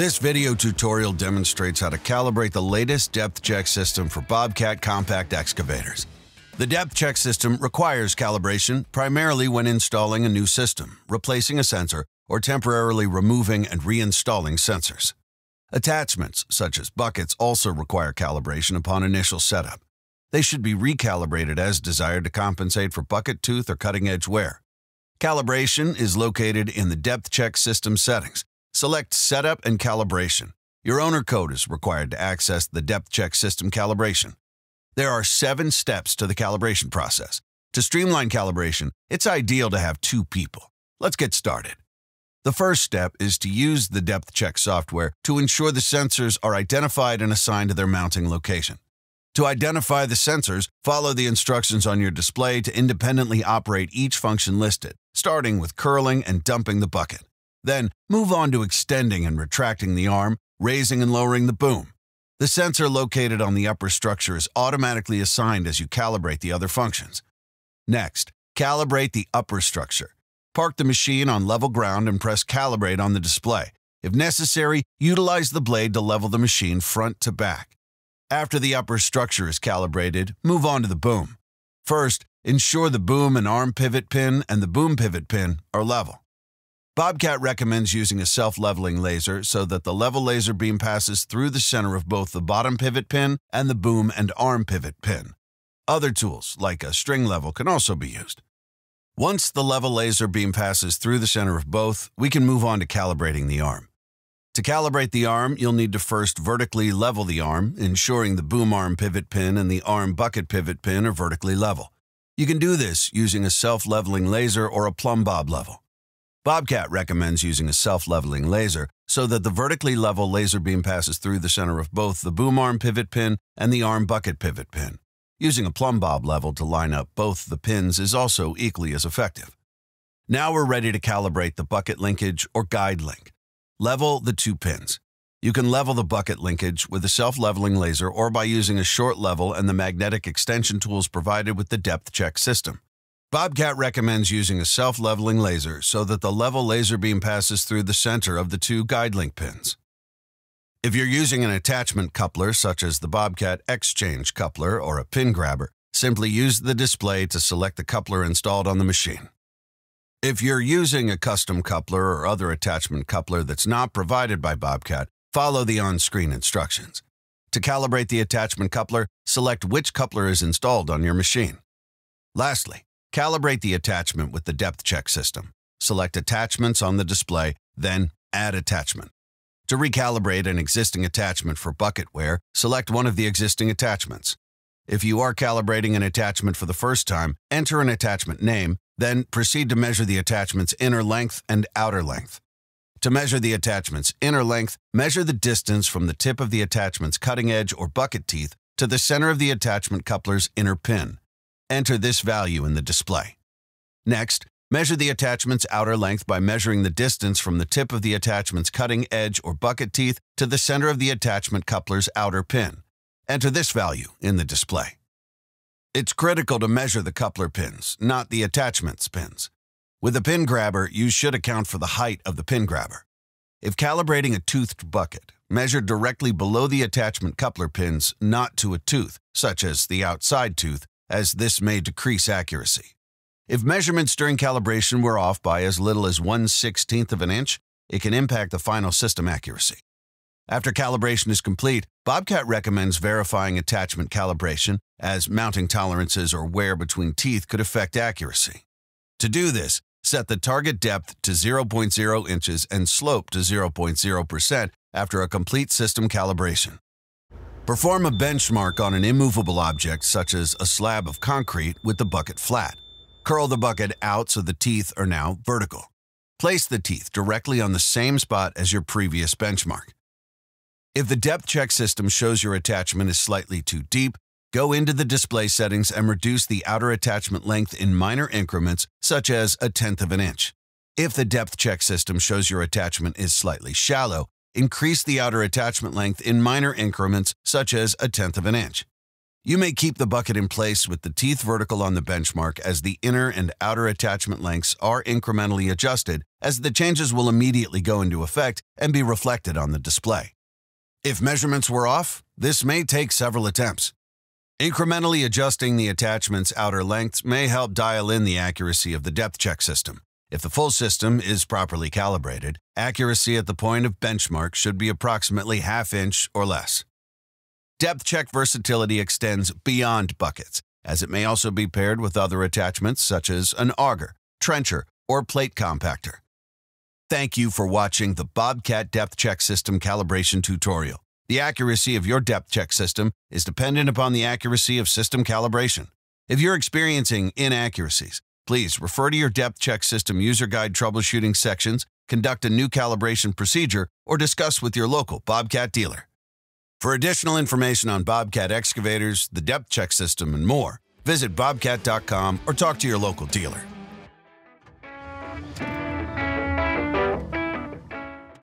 This video tutorial demonstrates how to calibrate the latest depth check system for Bobcat Compact Excavators. The depth check system requires calibration primarily when installing a new system, replacing a sensor, or temporarily removing and reinstalling sensors. Attachments, such as buckets, also require calibration upon initial setup. They should be recalibrated as desired to compensate for bucket tooth or cutting-edge wear. Calibration is located in the depth check system settings. Select Setup and Calibration. Your owner code is required to access the depth check system calibration. There are 7 steps to the calibration process. To streamline calibration, it's ideal to have 2 people. Let's get started. The first step is to use the depth check software to ensure the sensors are identified and assigned to their mounting location. To identify the sensors, follow the instructions on your display to independently operate each function listed, starting with curling and dumping the bucket. Then, move on to extending and retracting the arm, raising and lowering the boom. The sensor located on the upper structure is automatically assigned as you calibrate the other functions. Next, calibrate the upper structure. Park the machine on level ground and press Calibrate on the display. If necessary, utilize the blade to level the machine front to back. After the upper structure is calibrated, move on to the boom. First, ensure the boom and arm pivot pin and the boom pivot pin are level. Bobcat recommends using a self-leveling laser so that the level laser beam passes through the center of both the bottom pivot pin and the boom and arm pivot pin. Other tools, like a string level, can also be used. Once the level laser beam passes through the center of both, we can move on to calibrating the arm. To calibrate the arm, you'll need to first vertically level the arm, ensuring the boom arm pivot pin and the arm bucket pivot pin are vertically level. You can do this using a self-leveling laser or a plumb bob level. Bobcat recommends using a self-leveling laser so that the vertically level laser beam passes through the center of both the boom arm pivot pin and the arm bucket pivot pin. Using a plumb bob level to line up both the pins is also equally as effective. Now we're ready to calibrate the bucket linkage or guide link. Level the 2 pins. You can level the bucket linkage with a self-leveling laser or by using a short level and the magnetic extension tools provided with the depth check system. Bobcat recommends using a self-leveling laser so that the level laser beam passes through the center of the 2 guide link pins. If you're using an attachment coupler, such as the Bobcat X-Change coupler or a pin grabber, simply use the display to select the coupler installed on the machine. If you're using a custom coupler or other attachment coupler that's not provided by Bobcat, follow the on-screen instructions. To calibrate the attachment coupler, select which coupler is installed on your machine. Lastly, calibrate the attachment with the depth check system. Select Attachments on the display, then Add Attachment. To recalibrate an existing attachment for bucket wear, select one of the existing attachments. If you are calibrating an attachment for the first time, enter an attachment name, then proceed to measure the attachment's inner length and outer length. To measure the attachment's inner length, measure the distance from the tip of the attachment's cutting edge or bucket teeth to the center of the attachment coupler's inner pin. Enter this value in the display. Next, measure the attachment's outer length by measuring the distance from the tip of the attachment's cutting edge or bucket teeth to the center of the attachment coupler's outer pin. Enter this value in the display. It's critical to measure the coupler pins, not the attachment's pins. With a pin grabber, you should account for the height of the pin grabber. If calibrating a toothed bucket, measure directly below the attachment coupler pins, not to a tooth, such as the outside tooth, as this may decrease accuracy. If measurements during calibration were off by as little as 1/16 of an inch, it can impact the final system accuracy. After calibration is complete, Bobcat recommends verifying attachment calibration, as mounting tolerances or wear between teeth could affect accuracy. To do this, set the target depth to 0.0 inches and slope to 0.0% after a complete system calibration. Perform a benchmark on an immovable object, such as a slab of concrete, with the bucket flat. Curl the bucket out so the teeth are now vertical. Place the teeth directly on the same spot as your previous benchmark. If the depth check system shows your attachment is slightly too deep, go into the display settings and reduce the outer attachment length in minor increments, such as 1/10 of an inch. If the depth check system shows your attachment is slightly shallow, increase the outer attachment length in minor increments, such as 1/10 of an inch. You may keep the bucket in place with the teeth vertical on the benchmark, as the inner and outer attachment lengths are incrementally adjusted, as the changes will immediately go into effect and be reflected on the display. If measurements were off, this may take several attempts. Incrementally adjusting the attachment's outer lengths may help dial in the accuracy of the depth check system. If the full system is properly calibrated, accuracy at the point of benchmark should be approximately ½ inch or less. Depth check versatility extends beyond buckets, as it may also be paired with other attachments such as an auger, trencher, or plate compactor. Thank you for watching the Bobcat Depth Check System calibration tutorial. The accuracy of your depth check system is dependent upon the accuracy of system calibration. If you're experiencing inaccuracies, please refer to your depth check system user guide troubleshooting sections, conduct a new calibration procedure, or discuss with your local Bobcat dealer. For additional information on Bobcat excavators, the depth check system, and more, visit bobcat.com or talk to your local dealer.